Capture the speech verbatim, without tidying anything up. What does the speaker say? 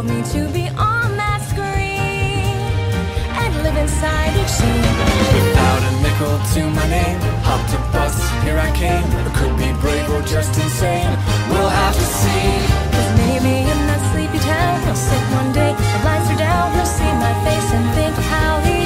called me to be on that screen and live inside each scene. Without a nickel to my name, hopped a bus, here I came. I could be brave or just insane, we'll have to see. Cause maybe in that sleepy town, I'll sit one day, the lights are down, he'll see my face and think of how he